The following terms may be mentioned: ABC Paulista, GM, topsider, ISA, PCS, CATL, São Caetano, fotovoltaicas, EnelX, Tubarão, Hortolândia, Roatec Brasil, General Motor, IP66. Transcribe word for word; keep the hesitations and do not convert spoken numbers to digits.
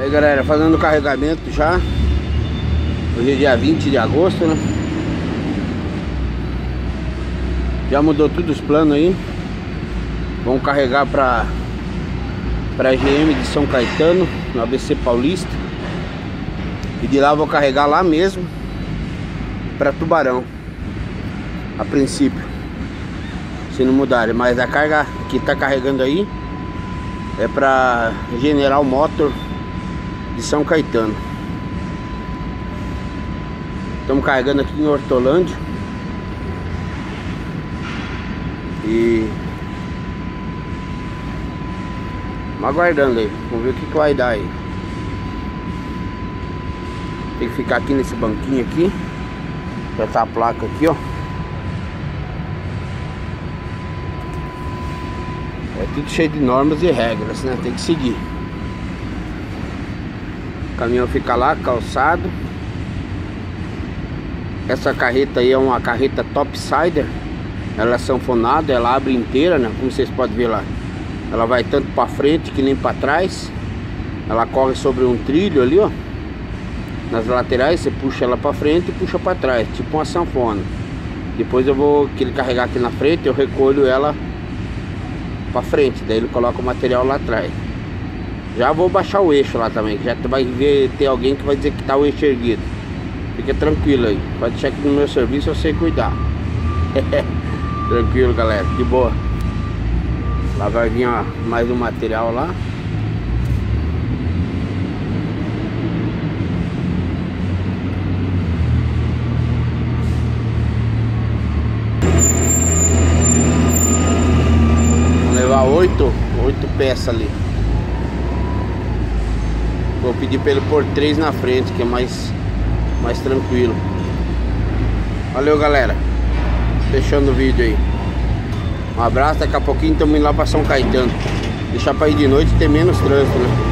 Aí galera, fazendo o carregamento já. Hoje é dia vinte de agosto, né? Já mudou tudo os planos aí. Vamos carregar pra Pra G M de São Caetano, no A B C Paulista. E de lá eu vou carregar lá mesmo pra Tubarão, a princípio, se não mudarem. Mas a carga que tá carregando aí é pra General Motor de São Caetano. Estamos carregando aqui em Hortolândia. E vamos aguardando aí, vamos ver o que, que vai dar aí. Tem que ficar aqui nesse banquinho aqui. Já tá a placa aqui, ó. É tudo cheio de normas e regras, né? Tem que seguir. O caminhão fica lá, calçado. Essa carreta aí é uma carreta topsider. Ela é sanfonada, ela abre inteira, né? Como vocês podem ver lá. Ela vai tanto para frente que nem para trás. Ela corre sobre um trilho ali, ó. Nas laterais você puxa ela para frente e puxa para trás, tipo uma sanfona. Depois eu vou que ele carregar aqui na frente, eu recolho ela para frente, daí ele coloca o material lá atrás. Já vou baixar o eixo lá também, já vai ver, ter alguém que vai dizer que tá o eixo erguido. Fica tranquilo aí, pode deixar que no meu serviço eu sei cuidar. Tranquilo galera, de boa. Lá vai vir ó, mais um material lá. Oito, oito peças ali. Vou pedir pra ele pôr três na frente, que é mais, mais tranquilo. Valeu galera, fechando o vídeo aí. Um abraço, daqui a pouquinho estamos indo lá pra São Caetano. Deixar pra ir de noite e ter menos trânsito, né?